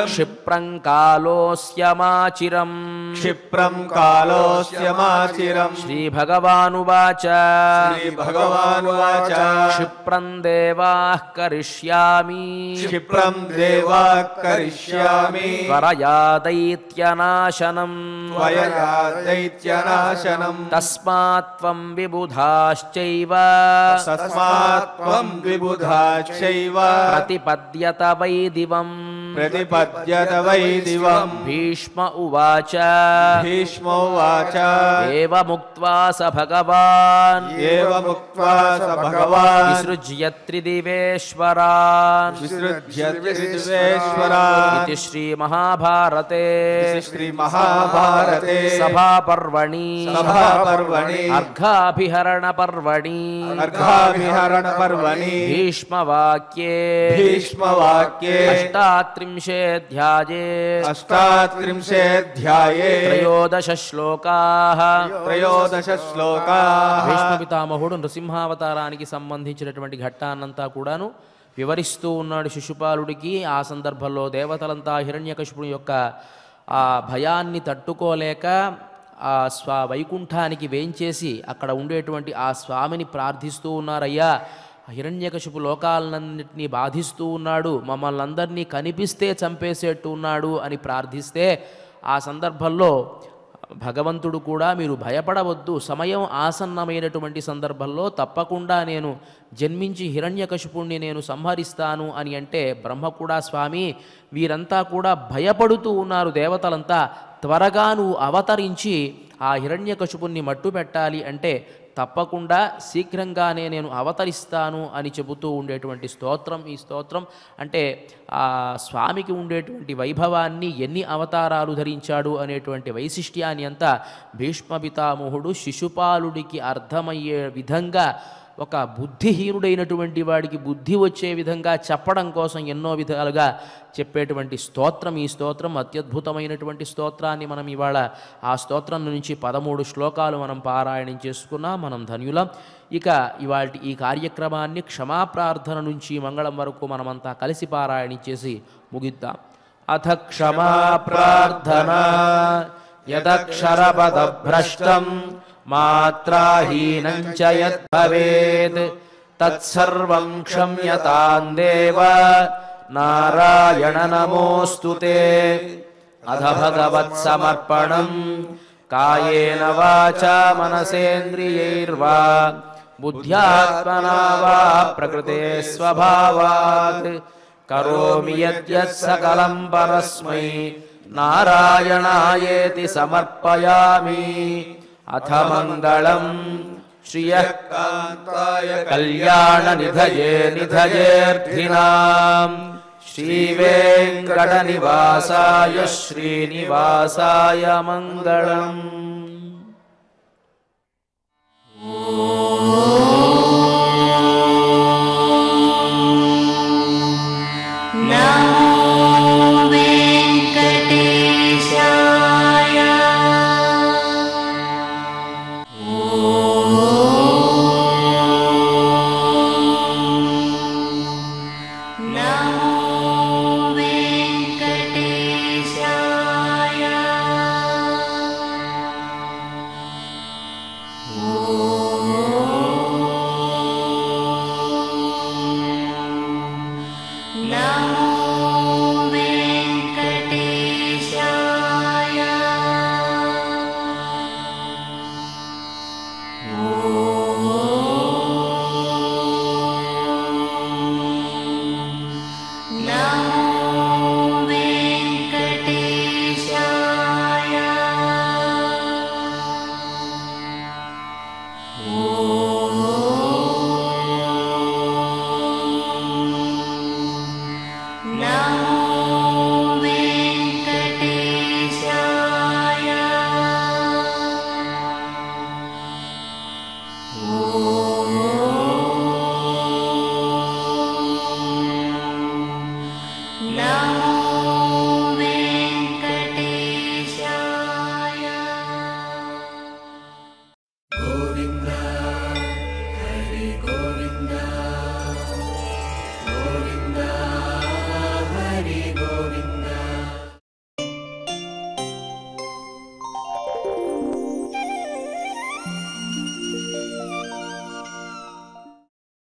क्षिप्रं कालोऽस्यमाचिरम् श्री भगवानुवाच क्षिप्रं देवाः करिष्यामि त्वरया दैत्यनाशनम् तस्मात् त्वं विबुधाश्चैव प्रतिपद्यत वै दिवम् भीष्म उवाच एवमुक्त्वा स भगवान् विसृज्य त्रिदिवेश्वरान् इति श्री महाभारते सभापर्वणि अर्घाभिहरण पर्वणि भीष्मवाक्ये अष्टात्रिंशे अध्याये त्रयोदश श्लोकाः भीष्मपितामहुడు నృసింహావతారానికి సంబంధించినటువంటి ఘట్టాన్నంతా కూడాను వివరిస్తూ ఉన్నాడు శిశుపాలుడికి. ఆ సందర్భంలో దేవతలంతా హిరణ్యకశిపుని యొక్క ఆ భయాన్ని తట్టుకోలేక ఆ వైకుంఠానికి వేయించేసి అక్కడ ఉండేటువంటి ఆ స్వామిని ప్రార్థిస్తూ ఉన్నారయ్యా, హిరణ్యకశిపు లోకాలన్నింటినీ బాధిస్తూ ఉన్నాడు, మమ్మల్ని అందరినీ కనిపిస్తే చంపేసేట్టు ఉన్నాడు అని ప్రార్థిస్తే ఆ సందర్భంలో భగవంతుడు కూడా మీరు భయపడవద్దు, సమయం ఆసన్నమైనటువంటి సందర్భంలో తప్పకుండా నేను జన్మించి హిరణ్యకశిపుణ్ణి నేను సంహరిస్తాను అని అంటే బ్రహ్మ కూడా స్వామి వీరంతా కూడా భయపడుతూ ఉన్నారు దేవతలంతా, త్వరగా నువ్వు అవతరించి ఆ హిరణ్యకశిపుణ్ణి మట్టు పెట్టాలి అంటే తప్పకుండా శీఘ్రంగానే నేను అవతరిస్తాను అని చెబుతూ ఉండేటువంటి స్తోత్రం ఈ స్తోత్రం. అంటే ఆ స్వామికి ఉండేటువంటి వైభవాన్ని, ఎన్ని అవతారాలు ధరించాడు అనేటువంటి వైశిష్ట్యాన్ని అంతా భీష్మపితామహుడు శిశుపాలుడికి అర్థమయ్యే విధంగా, ఒక బుద్ధిహీనుడైనటువంటి వాడికి బుద్ధి వచ్చే విధంగా చెప్పడం కోసం ఎన్నో విధాలుగా చెప్పేటువంటి స్తోత్రం ఈ స్తోత్రం. అత్యద్భుతమైనటువంటి స్తోత్రాన్ని మనం ఇవాళ ఆ స్తోత్రం నుంచి 13 శ్లోకాలు మనం పారాయణం చేసుకున్నాం, మనం ధన్యులం. ఇక ఇవాళ ఈ కార్యక్రమాన్ని క్షమాప్రార్థన నుంచి మంగళం వరకు మనమంతా కలిసి పారాయణం చేసి ముగిద్దాం. అథ క్షమాప్రార్థన. యదక్షరపదభ్రష్టం మాత్రాహీనం చ యత్ భవేత్ తత్సర్వం క్షమ్యతాం దేవ నారాయణ నమోస్తుతే. అధ భగవత్ సమర్పణం కాయేన వాచా మనసేంద్రియైర్వా बुद्ध्यात्मना वा प्रकृते स्वभावात् करोमि यद्यत् सकलं परस्मै नारायणायेति समर्पयामि। अथ मंगलं श्रियः कान्ताय कल्याण निधये निधयेऽर्थिनां श्री वेंकट निवासाय श्रीनिवासाय मंगलम्।